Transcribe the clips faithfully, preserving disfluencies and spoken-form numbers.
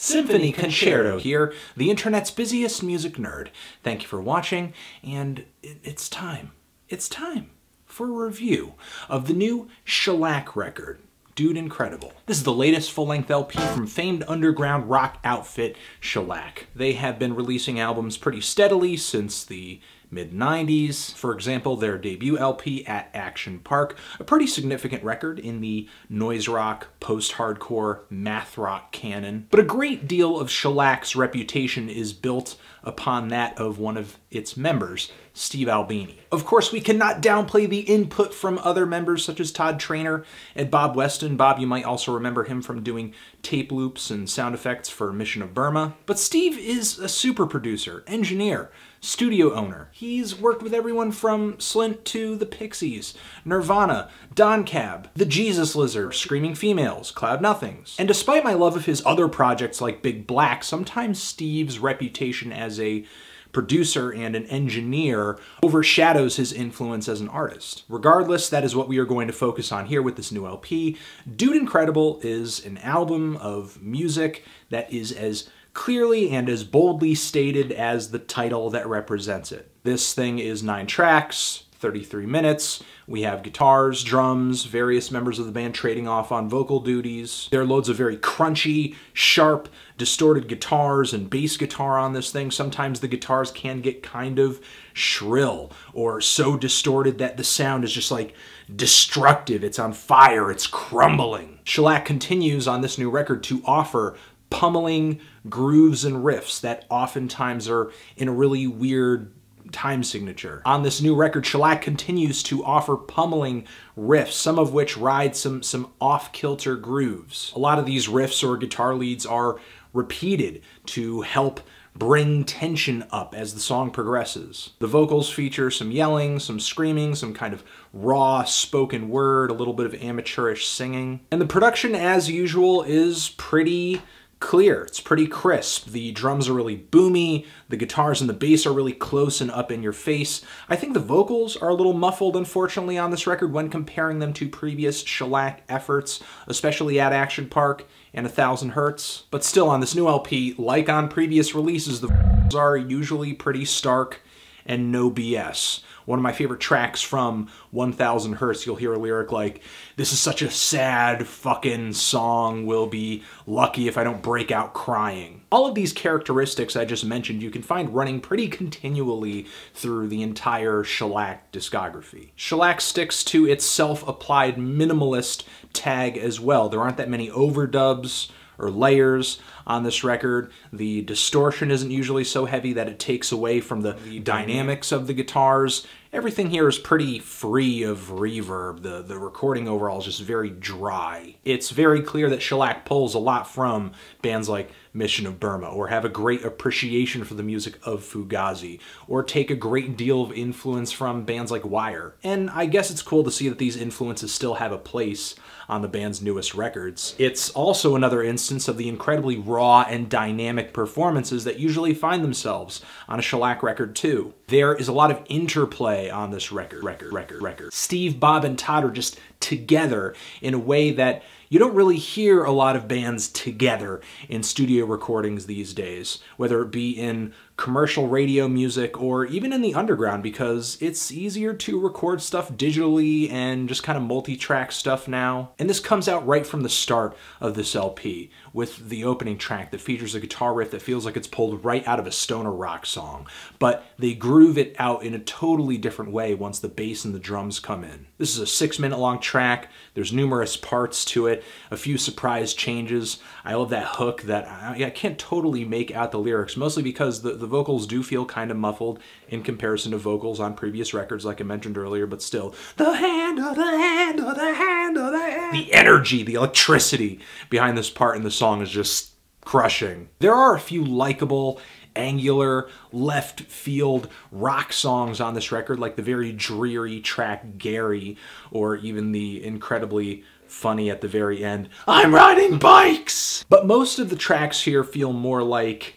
Symphony Concerto here, the internet's busiest music nerd. Thank you for watching, and it's time, it's time for a review of the new Shellac record, Dude Incredible. This is the latest full-length L P from famed underground rock outfit Shellac. They have been releasing albums pretty steadily since the mid nineties. For example, their debut L P, At Action Park, a pretty significant record in the noise rock, post-hardcore, math rock canon. But a great deal of Shellac's reputation is built upon that of one of its members, Steve Albini. Of course, we cannot downplay the input from other members such as Todd Trainer and Bob Weston. Bob, you might also remember him from doing tape loops and sound effects for Mission of Burma. But Steve is a super producer, engineer, studio owner. He's worked with everyone from Slint to the Pixies, Nirvana, Don Cab, The Jesus Lizard, Screaming Females, Cloud Nothings. And despite my love of his other projects like Big Black, sometimes Steve's reputation as a producer and an engineer overshadows his influence as an artist. Regardless, that is what we are going to focus on here with this new L P. Dude Incredible is an album of music that is as clearly and as boldly stated as the title that represents it. This thing is nine tracks, thirty-three minutes. We have guitars, drums, various members of the band trading off on vocal duties. There are loads of very crunchy, sharp, distorted guitars and bass guitar on this thing. Sometimes the guitars can get kind of shrill or so distorted that the sound is just like destructive. It's on fire, it's crumbling. Shellac continues on this new record to offer pummeling grooves and riffs that oftentimes are in a really weird time signature. On this new record, Shellac continues to offer pummeling riffs, some of which ride some, some off-kilter grooves. A lot of these riffs or guitar leads are repeated to help bring tension up as the song progresses. The vocals feature some yelling, some screaming, some kind of raw spoken word, a little bit of amateurish singing. And the production, as usual, is pretty clear. It's pretty crisp. The drums are really boomy, the guitars and the bass are really close and up in your face. I think the vocals are a little muffled, unfortunately, on this record when comparing them to previous Shellac efforts, especially At Action Park and A Thousand Hertz. But still, on this new L P, like on previous releases, the vocals are usually pretty stark and no B S. One of my favorite tracks from one thousand hertz, you'll hear a lyric like, "This is such a sad fucking song, we'll be lucky if I don't break out crying." All of these characteristics I just mentioned you can find running pretty continually through the entire Shellac discography. Shellac sticks to its self-applied minimalist tag as well. There aren't that many overdubs or layers on this record. The distortion isn't usually so heavy that it takes away from the dynamics of the guitars. Everything here is pretty free of reverb. The, the recording overall is just very dry. It's very clear that Shellac pulls a lot from bands like Mission of Burma, or have a great appreciation for the music of Fugazi, or take a great deal of influence from bands like Wire. And I guess it's cool to see that these influences still have a place on the band's newest records. It's also another instance of the incredibly raw and dynamic performances that usually find themselves on a Shellac record too. There is a lot of interplay on this record, record, record, record. Steve, Bob, and Todd are just together in a way that you don't really hear a lot of bands together in studio recordings these days, whether it be in commercial radio music or even in the underground, because it's easier to record stuff digitally and just kind of multi-track stuff now. And this comes out right from the start of this L P with the opening track that features a guitar riff that feels like it's pulled right out of a stoner rock song, but they groove it out in a totally different way once the bass and the drums come in. This is a six minute long track. There's numerous parts to it, a few surprise changes. I love that hook that I, I can't totally make out the lyrics, mostly because the, the vocals do feel kind of muffled in comparison to vocals on previous records, like I mentioned earlier, but still. The hand of the hand of the hand of the hand. The energy, the electricity behind this part in the song is just crushing. There are a few likable, angular, left field rock songs on this record, like the very dreary track Gary, or even the incredibly funny at the very end, "I'm riding bikes!" But most of the tracks here feel more like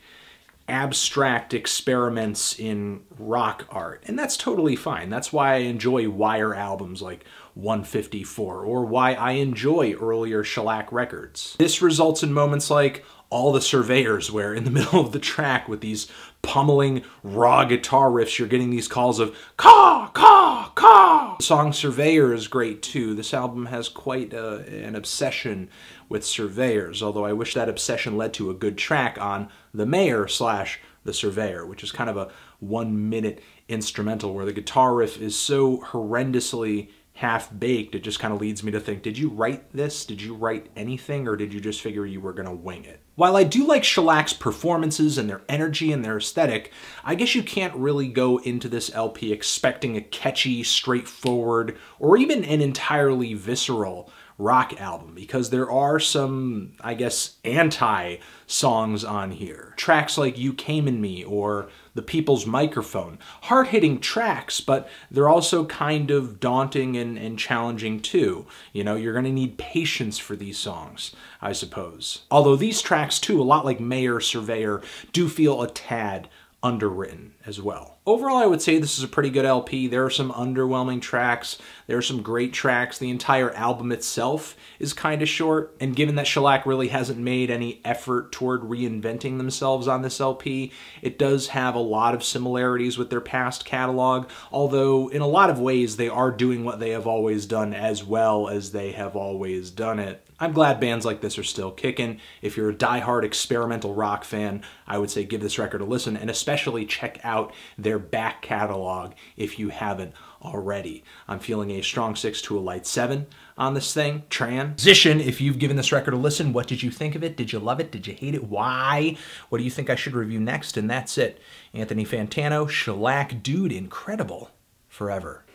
abstract experiments in rock art, and that's totally fine. That's why I enjoy Wire albums like one fifty-four, or why I enjoy earlier Shellac records. This results in moments like all the surveyors where in the middle of the track with these pummeling raw guitar riffs, you're getting these calls of caw, caw, caw. The song Surveyor is great too. This album has quite a, an obsession with surveyors, although I wish that obsession led to a good track on The Mayor slash The Surveyor, which is kind of a one minute instrumental where the guitar riff is so horrendously half-baked, it just kind of leads me to think, did you write this? Did you write anything? Or did you just figure you were gonna wing it? While I do like Shellac's performances and their energy and their aesthetic, I guess you can't really go into this L P expecting a catchy, straightforward, or even an entirely visceral rock album, because there are some, I guess, anti-songs on here. Tracks like You Came in Me or The People's Microphone. Hard-hitting tracks, but they're also kind of daunting and, and challenging too. You know, you're gonna need patience for these songs, I suppose. Although these tracks too, a lot like Mayor, Surveyor, do feel a tad underwritten as well. Overall, I would say this is a pretty good L P. There are some underwhelming tracks. There are some great tracks. The entire album itself is kind of short. And given that Shellac really hasn't made any effort toward reinventing themselves on this L P, it does have a lot of similarities with their past catalog, although in a lot of ways they are doing what they have always done as well as they have always done it. I'm glad bands like this are still kicking. If you're a diehard experimental rock fan, I would say give this record a listen, and especially check out their back catalog if you haven't already. I'm feeling a strong six to a light seven on this thing. Transition, if you've given this record a listen, what did you think of it? Did you love it? Did you hate it? Why? What do you think I should review next? And that's it. Anthony Fantano, Shellac, dude, incredible forever.